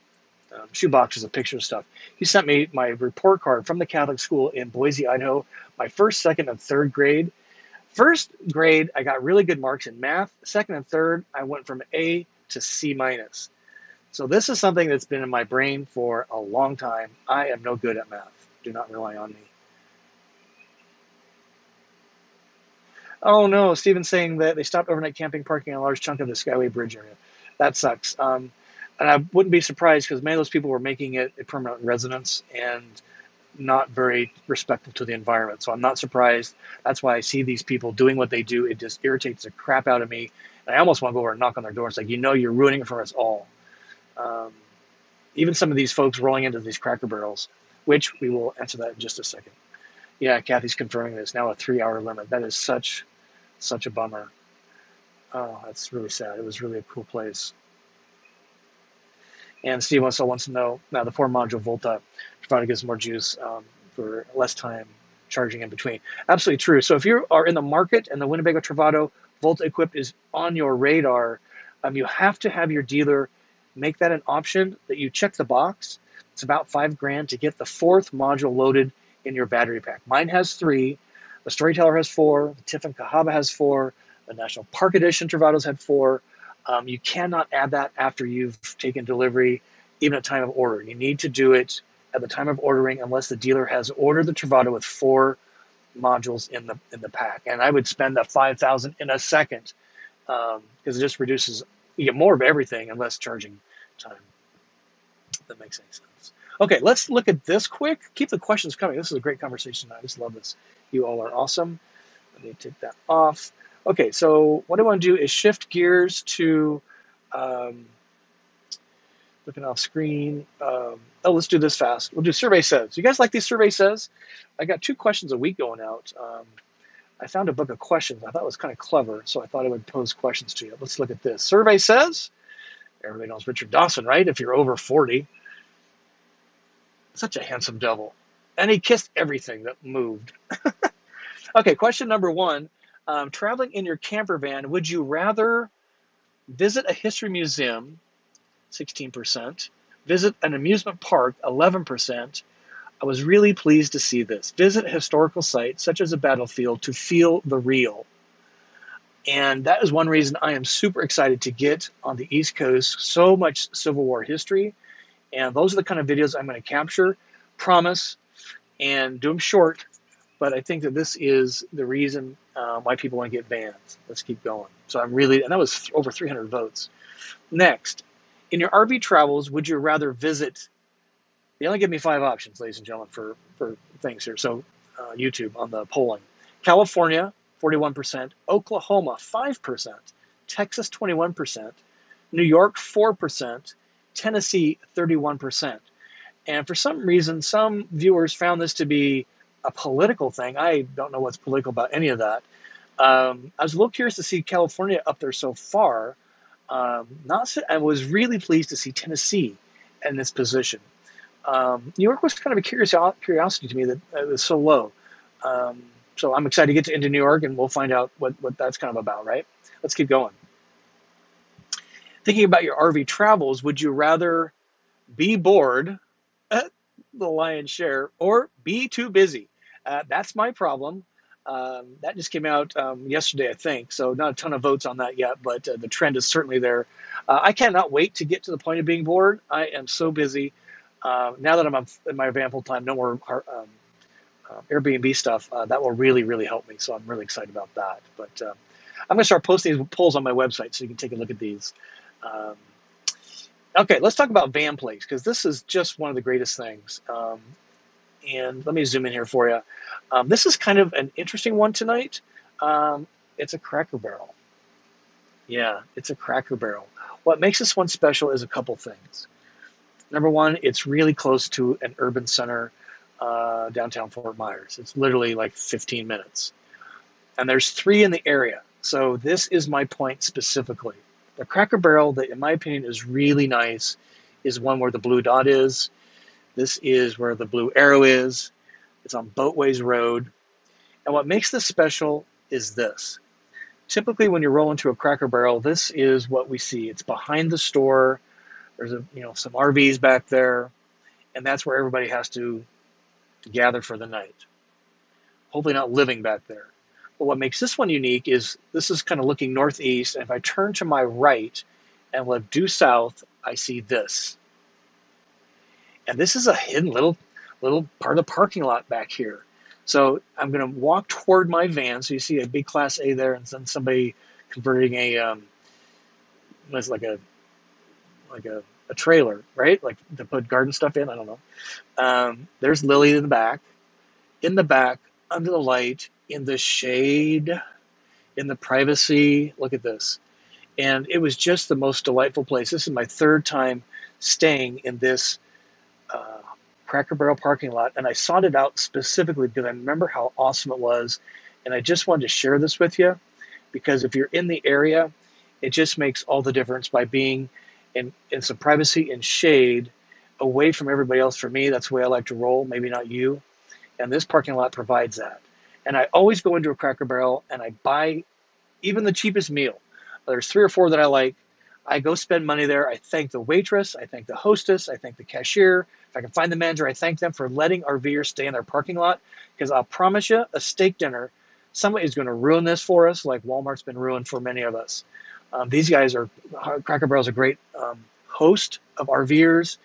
shoeboxes of pictures and stuff. He sent me my report card from the Catholic school in Boise, Idaho, my first, second, and third grade. First grade, I got really good marks in math. Second and third, I went from A to C minus. So this is something that's been in my brain for a long time. I am no good at math. Do not rely on me. Oh no, Steven's saying that they stopped overnight camping parking on a large chunk of the Skyway Bridge area. That sucks. And I wouldn't be surprised, because many of those people were making it a permanent residence and not very respectful to the environment. So I'm not surprised. That's why I see these people doing what they do. It just irritates the crap out of me. And I almost want to go over and knock on their door. It's like, you know, you're ruining it for us all. Even some of these folks rolling into these Cracker Barrels, which we will answer that in just a second. Yeah, Kathy's confirming this. Now a 3-hour limit. That is such a bummer. Oh, that's really sad. It was really a cool place. And Steve also wants to know now the 4-module Volta probably gives more juice for less time charging in between. Absolutely true. So if you are in the market and the Winnebago Travato Volta equipped is on your radar, you have to have your dealer make that an option that you check the box. It's about $5 grand to get the 4th module loaded in your battery pack. Mine has 3. The Storyteller has 4. The Tiffin Cahaba has 4. The National Park Edition Travatos had 4. You cannot add that after you've taken delivery, even at time of order. You need to do it at the time of ordering unless the dealer has ordered the Travato with 4 modules in the pack. And I would spend that $5,000 in a second because it just reduces, you get more of everything and less charging time. If that makes any sense. Okay, let's look at this quick. Keep the questions coming. This is a great conversation tonight. I just love this. You all are awesome. Let me take that off. Okay, so what I want to do is shift gears to, looking off screen. Oh, let's do this fast. We'll do survey says. You guys like these survey says? I got 2 questions a week going out. I found a book of questions. I thought it was kind of clever, so I thought I would pose questions to you. Let's look at this. Survey says, everybody knows Richard Dawson, right? If you're over 40. Such a handsome devil. And he kissed everything that moved. Okay, question number 1. Traveling in your camper van, would you rather visit a history museum, 16%, visit an amusement park, 11%. I was really pleased to see this. Visit a historical site, such as a battlefield, to feel the real. And that is one reason I am super excited to get on the East Coast. So much Civil War history. And those are the kind of videos I'm going to capture, promise, and do them short. But I think that this is the reason why people want to get vans. Let's keep going. So I'm really, and that was over 300 votes. Next, in your RV travels, would you rather visit? They only give me 5 options, ladies and gentlemen, for things here. So YouTube on the polling. California, 41%. Oklahoma, 5%. Texas, 21%. New York, 4%. Tennessee, 31%. And for some reason, some viewers found this to be a political thing. I don't know what's political about any of that. I was a little curious to see California up there so far. I was really pleased to see Tennessee in this position. New York was kind of a curiosity to me that it was so low. So I'm excited to get into New York, and we'll find out what that's kind of about, right? Let's keep going. Thinking about your RV travels, would you rather be bored, the lion's share, or be too busy? That's my problem. That just came out yesterday, I think, so not a ton of votes on that yet, but the trend is certainly there. I cannot wait to get to the point of being bored. I am so busy. Now that I'm in my van full time, no more Airbnb stuff, that will really, really help me, so I'm really excited about that. But I'm going to start posting these polls on my website so you can take a look at these. Okay, let's talk about van plays, because this is just one of the greatest things. And let me zoom in here for you. This is kind of an interesting one tonight. It's a Cracker Barrel. Yeah, it's a Cracker Barrel. What makes this one special is a couple things. Number 1, it's really close to an urban center, downtown Fort Myers. It's literally like 15 minutes. And there's 3 in the area. So this is my point specifically. The Cracker Barrel that, in my opinion, is really nice is one where the blue dot is. This is where the blue arrow is. It's on Boatways Road. And what makes this special is this. Typically, when you roll into a Cracker Barrel, this is what we see. It's behind the store. There's some RVs back there, and that's where everybody has to gather for the night. Hopefully not living back there. But what makes this one unique is this is kind of looking northeast, and if I turn to my right and look due south, I see this. And this is a hidden little part of the parking lot back here. So I'm going to walk toward my van. So you see a big Class A there, and then somebody converting a like a trailer, right? Like to put garden stuff in, I don't know. There's Lily in the back. In the back, under the light, in the shade, in the privacy, look at this. And it was just the most delightful place. This is my 3rd time staying in this Cracker Barrel parking lot. And I sought it out specifically because I remember how awesome it was. And I just wanted to share this with you because if you're in the area, it just makes all the difference by being and some privacy and shade away from everybody else. For me, that's the way I like to roll, maybe not you. And this parking lot provides that. And I always go into a Cracker Barrel and I buy even the cheapest meal. There's 3 or 4 that I like. I go spend money there. I thank the waitress. I thank the hostess. I thank the cashier. If I can find the manager, I thank them for letting RVers stay in their parking lot, because I'll promise you, a steak dinner, somebody's going to ruin this for us like Walmart's been ruined for many of us. These guys are, Cracker Barrel's a great host of RVers.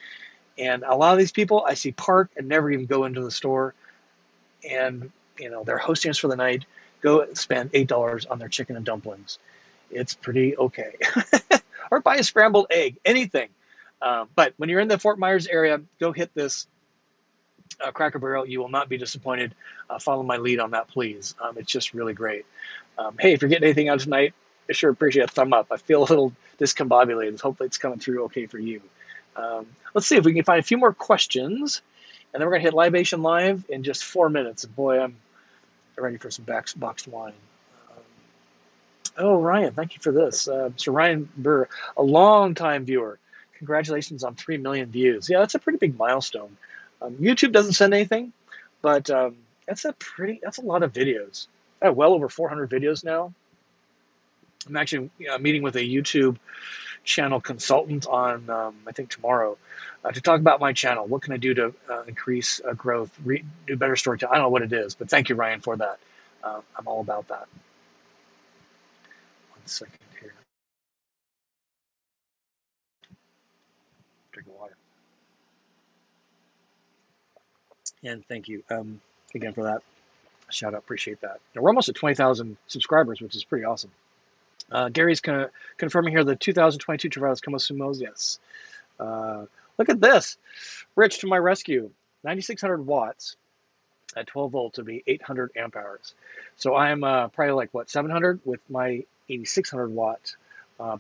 And a lot of these people I see park and never even go into the store. And, you know, they're hosting us for the night. Go spend $8 on their chicken and dumplings. It's pretty okay. Or buy a scrambled egg, anything. But when you're in the Fort Myers area, go hit this Cracker Barrel. You will not be disappointed. Follow my lead on that, please. It's just really great. Hey, if you're getting anything out tonight, I sure appreciate a thumb up. I feel a little discombobulated. Hopefully it's coming through okay for you. Let's see if we can find a few more questions. And then we're going to hit Libation Live in just 4 minutes. Boy, I'm ready for some boxed wine. Oh, Ryan, thank you for this. Mr. Ryan Burr, a long-time viewer. Congratulations on 3 million views. Yeah, that's a pretty big milestone. YouTube doesn't send anything, but that's a lot of videos. I have well over 400 videos now. I'm actually meeting with a YouTube channel consultant on, I think, tomorrow to talk about my channel. What can I do to increase growth, do better storytelling? I don't know what it is, but thank you, Ryan, for that. I'm all about that. Second here. Drink water. And thank you again for that shout out. Appreciate that. Now we're almost at 20,000 subscribers, which is pretty awesome. Gary's confirming here the 2022 Travatos Como Sumos. Yes. Look at this. Rich to my rescue. 9,600 watts at 12 volts would be 800 amp hours. So I'm probably like, what, 700 with my 8600 watt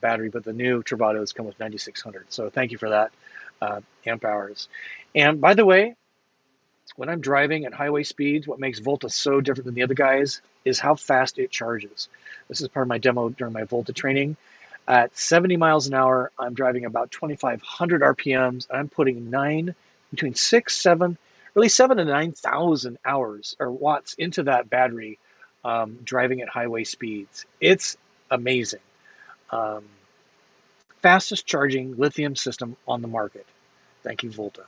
battery, but the new Travatos come with 9600. So thank you for that, amp hours. And by the way, when I'm driving at highway speeds, what makes Volta so different than the other guys is how fast it charges. This is part of my demo during my Volta training. At 70 miles an hour, I'm driving about 2,500 RPMs. I'm putting between 7,000 to 9,000 hours or watts into that battery, driving at highway speeds. It's amazing. Fastest charging lithium system on the market. Thank you, Volta.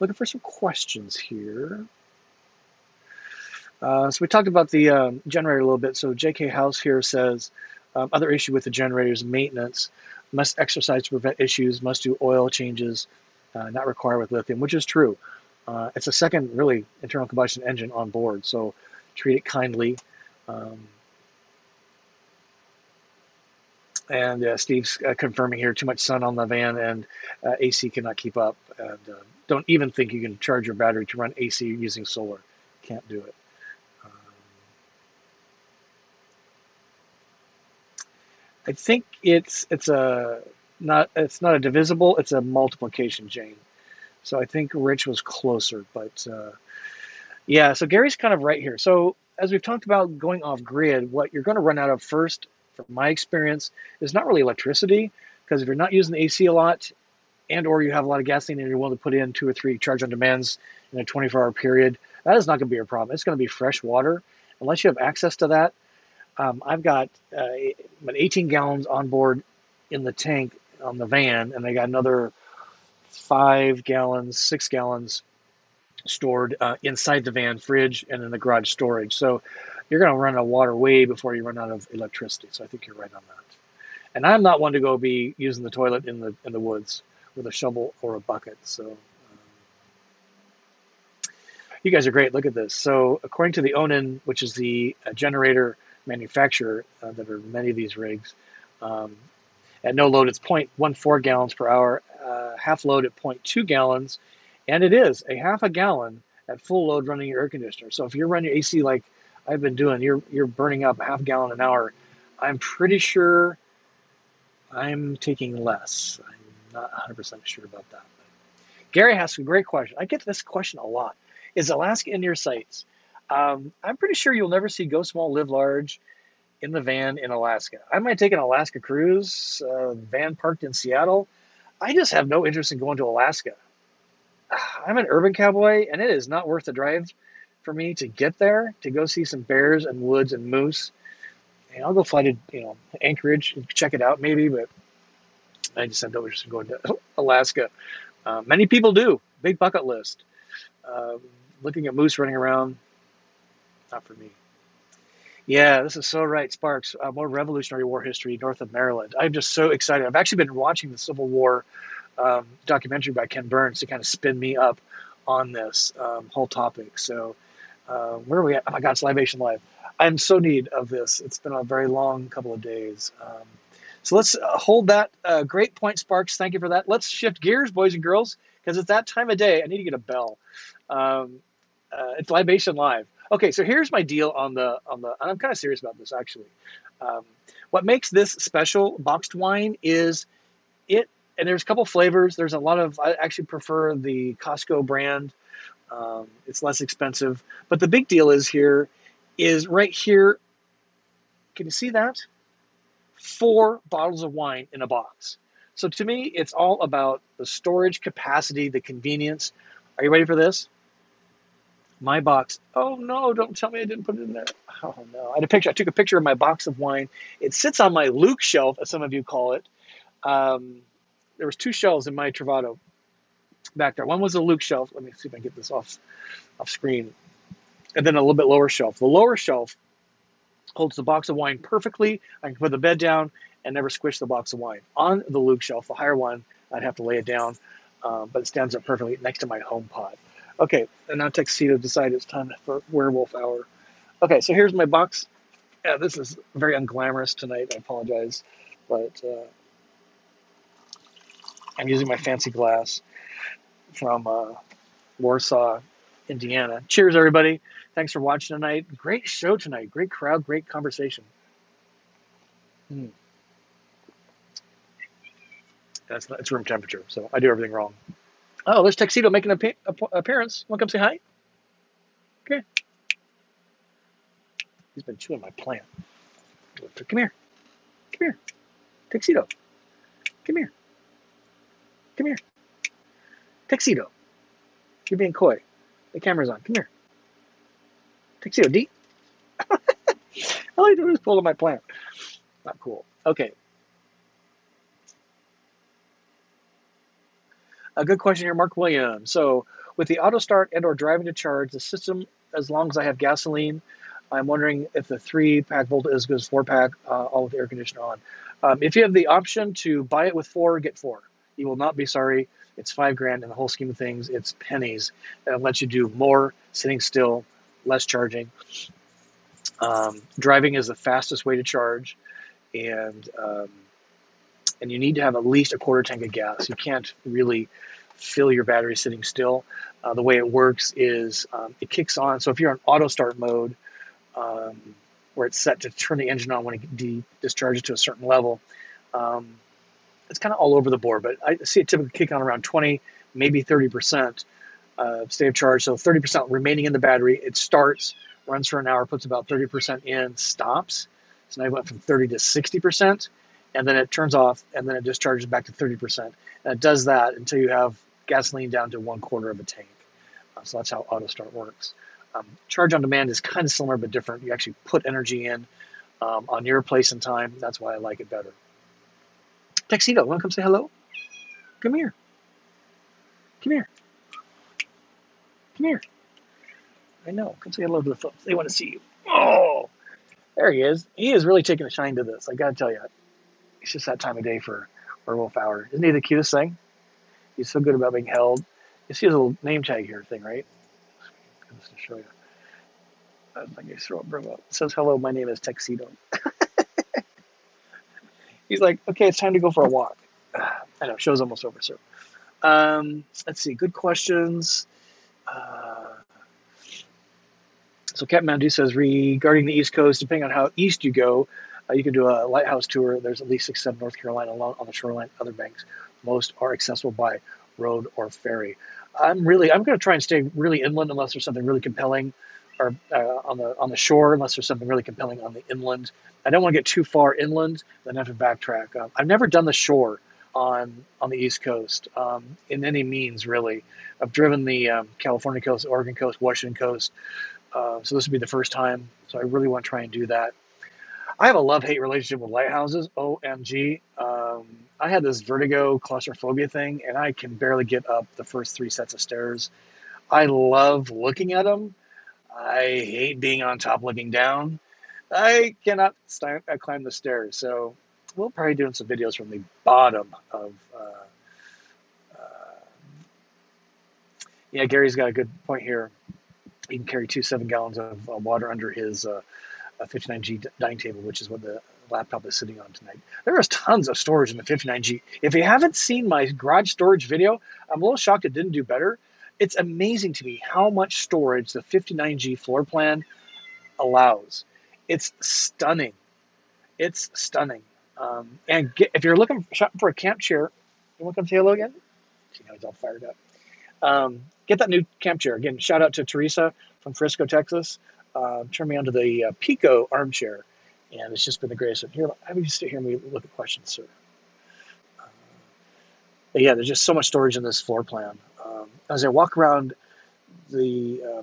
Looking for some questions here. So we talked about the generator a little bit. So JK House here says, other issue with the generator's maintenance, must exercise to prevent issues, must do oil changes, not required with lithium, which is true. It's a second, really, internal combustion engine on board, so treat it kindly. And Steve's confirming here, too much sun on the van, and AC cannot keep up. And don't even think you can charge your battery to run AC using solar. Can't do it. I think it's not a divisible, it's a multiplication, Jane. So I think Rich was closer, but yeah, so Gary's kind of right here. So as we've talked about going off grid, what you're going to run out of first, from my experience, is not really electricity, because if you're not using the AC a lot and or you have a lot of gasoline and you're willing to put in 2 or 3 charge on demands in a 24-hour period, that is not going to be your problem. It's going to be fresh water, unless you have access to that. I've got 18 gallons on board in the tank on the van, and I got another 5 gallons, 6 gallons stored inside the van fridge and in the garage storage. So you're going to run out of water way before you run out of electricity. So I think you're right on that. And I'm not one to go be using the toilet in the woods with a shovel or a bucket. So you guys are great. Look at this. So according to the Onin, which is the generator manufacturer that are many of these rigs, at no load, it's 0.14 gallons per hour, half load at 0.2 gallons, and it is a half a gallon at full load running your air conditioner. So if you're running your AC like I've been doing, you're burning up a half gallon an hour. I'm pretty sure I'm taking less. I'm not 100% sure about that. But Gary has a great question. I get this question a lot. Is Alaska in your sights? I'm pretty sure you'll never see Go Small, Live Large in the van in Alaska. I might take an Alaska cruise, van parked in Seattle. I just have no interest in going to Alaska. I'm an urban cowboy, and it is not worth the drive for me to get there, to go see some bears and woods and moose. And I'll go fly to, Anchorage and check it out maybe, but I just have no interest in going to Alaska. Many people do. Big bucket list. Looking at moose running around, not for me. Yeah, this is so right, Sparks. More Revolutionary War history north of Maryland. I'm just so excited. I've actually been watching the Civil War documentary by Ken Burns to kind of spin me up on this whole topic. So where are we at? Oh, my God, it's Libation Live. I'm so in need of this. It's been a very long couple of days. So let's hold that. Great point, Sparks. Thank you for that. Let's shift gears, boys and girls, because it's that time of day. I need to get a bell. It's Libation Live. Okay, so here's my deal on the and I'm kind of serious about this actually. What makes this special boxed wine is it, and there's a couple flavors. There's a lot of, I actually prefer the Costco brand. It's less expensive, but the big deal is here is right here. Can you see that? 4 bottles of wine in a box. So to me, it's all about the storage capacity, the convenience. Are you ready for this? My box. Oh no, don't tell me I didn't put it in there. Oh no, I had a picture. I took a picture of my box of wine. It sits on my Luke shelf, as some of you call it. There was 2 shelves in my Travato back there. One was a Luke shelf. Let me see if I can get this off screen. And then a little bit lower shelf. The lower shelf holds the box of wine perfectly. I can put the bed down and never squish the box of wine. On the Luke shelf, the higher one, I'd have to lay it down, but it stands up perfectly next to my home pod. Okay, and now Tuxedo decided it's time for werewolf hour. Okay, so here's my box. Yeah, this is very unglamorous tonight. I apologize, but I'm using my fancy glass from Warsaw, Indiana. Cheers, everybody. Thanks for watching tonight. Great show tonight. Great crowd, great conversation. That's not, it's room temperature, so I do everything wrong. Oh, there's Tuxedo making an appearance. Want to come say hi? Okay. He's been chewing my plant. Come here. Come here. Tuxedo. Come here. Come here. Tuxedo. You're being coy. The camera's on. Come here. Tuxedo D. I like to just pull on my plant. Not cool. Okay. A good question here, Mark Williams. So with the auto start and or driving to charge, the system, as long as I have gasoline, I'm wondering if the 3-pack Volta is good as 4-pack, all with the air conditioner on. If you have the option to buy it with 4, get 4. You will not be sorry. It's $5 grand in the whole scheme of things. It's pennies. That lets you do more sitting still, less charging. Driving is the fastest way to charge. And you need to have at least a quarter tank of gas. You can't really fill your battery sitting still. The way it works is it kicks on. So if you're on auto start mode, where it's set to turn the engine on when it discharges to a certain level, it's kind of all over the board. But I see it typically kick on around 20, maybe 30% stay of charge. So 30% remaining in the battery. It starts, runs for an hour, puts about 30% in, stops. So now you went from 30 to 60%. And then it turns off, and then it discharges back to 30%. And it does that until you have gasoline down to 1/4 of a tank. So that's how auto start works. Charge on demand is kind of similar but different. You actually put energy in on your place and time. That's why I like it better. Tuxedo, want to come say hello? Come here. Come here. Come here. I know. Come say hello to the folks. They want to see you. Oh, there he is. He is really taking a shine to this. I got to tell you. It's just that time of day for werewolf hour. Isn't he the cutest thing? He's so good about being held. You see his little name tag here thing, right? I'm just going to show you. I don't think I throw up, bro. It says, hello, my name is Tuxedo. He's like, okay, it's time to go for a walk. I know, show's almost over, sir. Let's see, good questions. So Kathmandu says, regarding the East Coast, depending on how east you go, you can do a lighthouse tour. There's at least 6-7 North Carolina along on the shoreline. Other banks, most are accessible by road or ferry. I'm going to try and stay really inland unless there's something really compelling or on the shore, unless there's something really compelling on the inland. I don't want to get too far inland, then I have to backtrack. I've never done the shore on the East Coast in any means, really. I've driven the California coast, Oregon coast, Washington coast, so this would be the first time, so I really want to try and do that. I have a love-hate relationship with lighthouses, OMG. I had this vertigo claustrophobia thing, and I can barely get up the first 3 sets of stairs. I love looking at them. I hate being on top looking down. I cannot climb the stairs, so we'll probably be doing some videos from the bottom of... yeah, Gary's got a good point here. He can carry 2 7 gallons of water under his... a 59G dining table, which is what the laptop is sitting on tonight. There is tons of storage in the 59G. If you haven't seen my garage storage video, I'm a little shocked it didn't do better. It's amazing to me how much storage the 59G floor plan allows. It's stunning. It's stunning. And if you're looking for a camp chair, you want to come say hello again? See how he's all fired up. Get that new camp chair. Again, shout out to Teresa from Frisco, Texas. Turn me onto the Pico armchair, and it's just been the greatest. Here, I would just sit here and we look at questions, sir. But yeah, there's just so much storage in this floor plan. As I walk around the,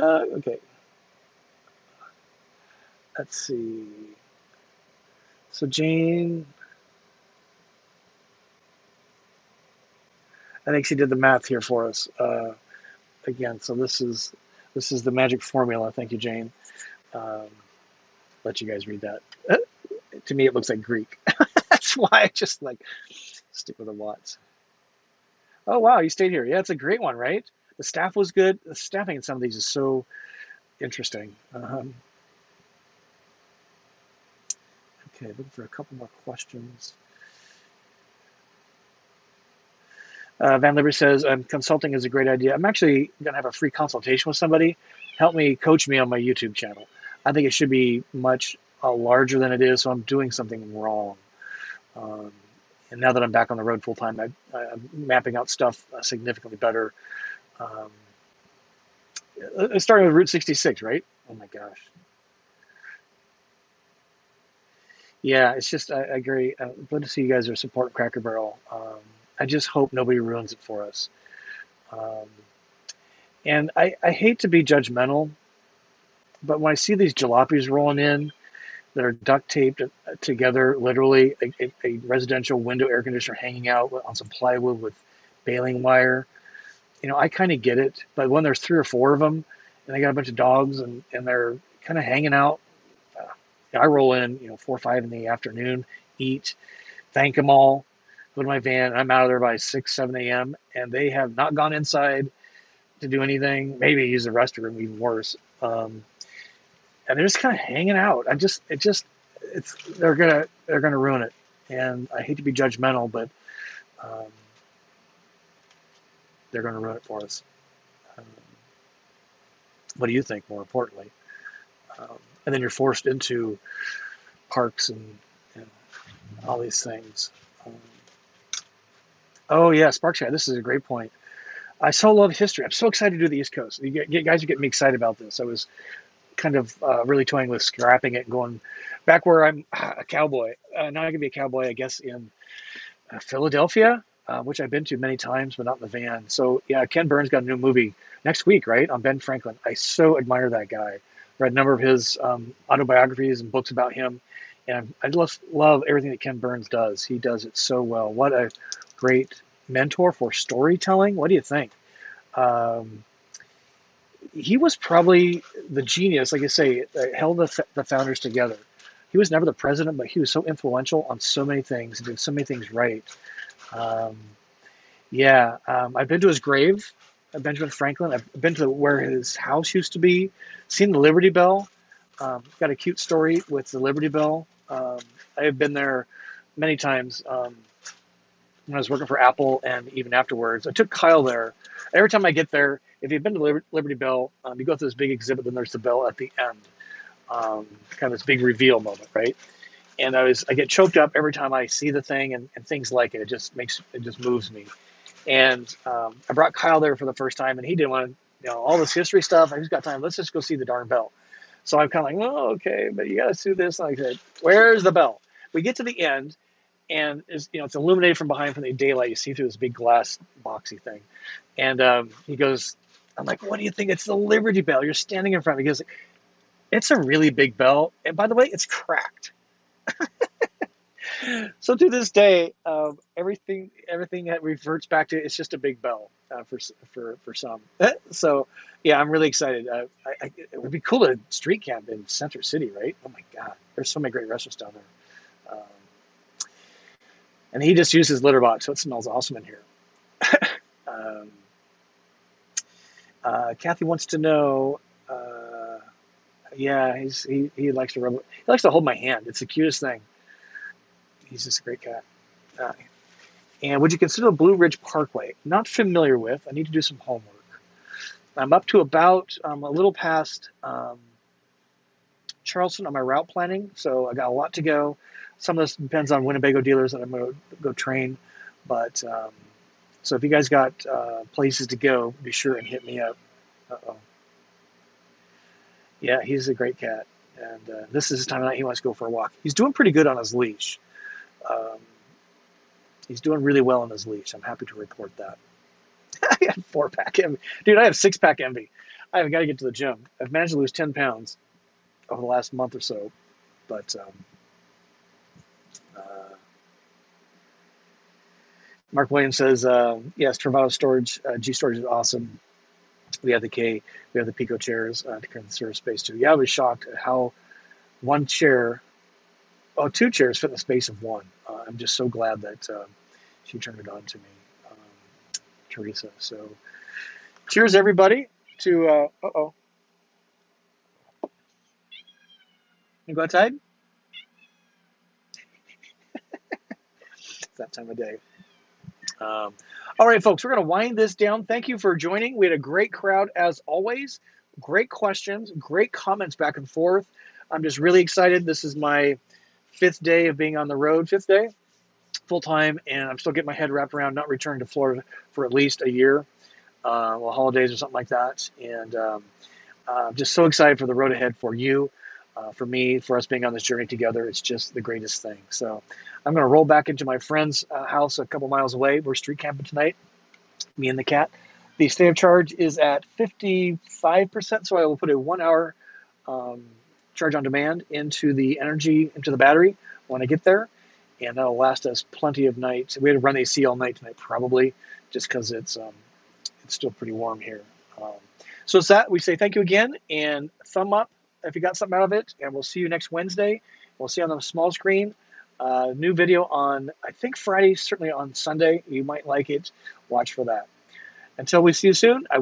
okay. Let's see. So Jane, I think she did the math here for us. Again, so this is the magic formula. Thank you, Jane. Let you guys read that. To me, it looks like Greek. That's why I just like stick with the watts. Oh, wow. You stayed here. Yeah, it's a great one, right? The staff was good. The staffing in some of these is so interesting. Okay, looking for a couple more questions. Van Liber says, consulting is a great idea. I'm actually going to have a free consultation with somebody. Help me, coach me on my YouTube channel. I think it should be much larger than it is, so I'm doing something wrong. And now that I'm back on the road full-time, I'm mapping out stuff significantly better. Starting with Route 66, right? Oh, my gosh. Yeah, it's just, I agree. I'm glad to see you guys are supporting Cracker Barrel. I just hope nobody ruins it for us. And I hate to be judgmental, but when I see these jalopies rolling in that are duct taped together, literally a residential window air conditioner hanging out on some plywood with baling wire, you know, I kind of get it. But when there's 3 or 4 of them and they got a bunch of dogs and they're kind of hanging out, I roll in, you know, 4 or 5 in the afternoon, eat, thank them all. In my van, and I'm out of there by 6 7 a.m. and they have not gone inside to do anything, maybe use the restroom, even worse. And they're just kind of hanging out. They're gonna ruin it, and I hate to be judgmental, but they're gonna ruin it for us. What do you think, more importantly? And then you're forced into parks and all these things. Oh, yeah, Sparks, yeah, this is a great point. I so love history. I'm so excited to do the East Coast. You guys are getting me excited about this. I was kind of really toying with scrapping it and going back where I'm a cowboy. Now I can be a cowboy, I guess, in Philadelphia, which I've been to many times, but not in the van. So, yeah, Ken Burns got a new movie next week, right, on Ben Franklin. I so admire that guy. Read a number of his autobiographies and books about him. And I just love everything that Ken Burns does. He does it so well. What a great mentor for storytelling. What do you think? He was probably the genius, like I say, that held the founders together. He was never the president, but he was so influential on so many things. He did so many things right. I've been to his grave, Benjamin Franklin. I've been to where his house used to be, seen the Liberty Bell. Got a cute story with the Liberty Bell. I have been there many times when I was working for Apple and even afterwards. I took Kyle there. Every time I get there, if you've been to Liberty Bell, you go through this big exhibit, then there's the bell at the end. Kind of this big reveal moment, right? And I get choked up every time I see the thing and things like it. It just moves me. And I brought Kyle there for the first time, and he didn't want you know, all this history stuff. I just got time. Let's just go see the darn bell. So I'm kind of like, oh, okay, but you got to do this. And I said, where's the bell? We get to the end, and it's, you know, it's illuminated from behind from the daylight. You see through this big glass boxy thing. And he goes, I'm like, what do you think? It's the Liberty Bell. You're standing in front of me. He goes, it's a really big bell. And by the way, it's cracked. So to this day, everything that reverts back to, it's just a big bell for some. So yeah, I'm really excited. It would be cool to street camp in Center City, right? Oh my God, there's so many great restaurants down there. And he just used his litter box, so it smells awesome in here. Kathy wants to know. Yeah, he likes to rub. He likes to hold my hand. It's the cutest thing. He's just a great cat. And would you consider Blue Ridge Parkway? Not familiar with. I need to do some homework. I'm up to about a little past Charleston on my route planning, so I got a lot to go. Some of this depends on Winnebago dealers that I'm going to go train. But so if you guys got places to go, be sure and hit me up. Uh-oh. Yeah, he's a great cat. And this is the time of night he wants to go for a walk. He's doing pretty good on his leash. He's doing really well on his leash. I'm happy to report that. I got 4-pack envy. Dude, I have 6-pack envy. I haven't got to get to the gym. I've managed to lose 10 pounds over the last month or so. But Mark Williams says, yes, Travato storage, G storage is awesome. We have the K, we have the Pico chairs to conserve space too. Yeah, I was shocked at how two chairs fit in the space of one. I'm just so glad that she turned it on to me, Teresa. So cheers, everybody, to, uh-oh. You go outside? It's that time of day. All right, folks, we're going to wind this down. Thank you for joining. We had a great crowd, as always. Great questions, great comments back and forth. I'm just really excited. This is my 5th day of being on the road, 5th day, full-time, and I'm still getting my head wrapped around not returning to Florida for at least a year, well, holidays or something like that. And I'm just so excited for the road ahead for you, for me, for us being on this journey together. It's just the greatest thing. So I'm going to roll back into my friend's house a couple miles away. We're street camping tonight, me and the cat. The stay of charge is at 55%, so I will put a 1-hour charge on demand into the energy, into the battery when I get there, and that'll last us plenty of nights. We had to run AC all night tonight probably, just because it's still pretty warm here. So it's that. We say thank you again, and thumb up if you got something out of it, and we'll see you next Wednesday. We'll see you on the small screen. New video on, I think, Friday, certainly on Sunday. You might like it. Watch for that. Until we see you soon,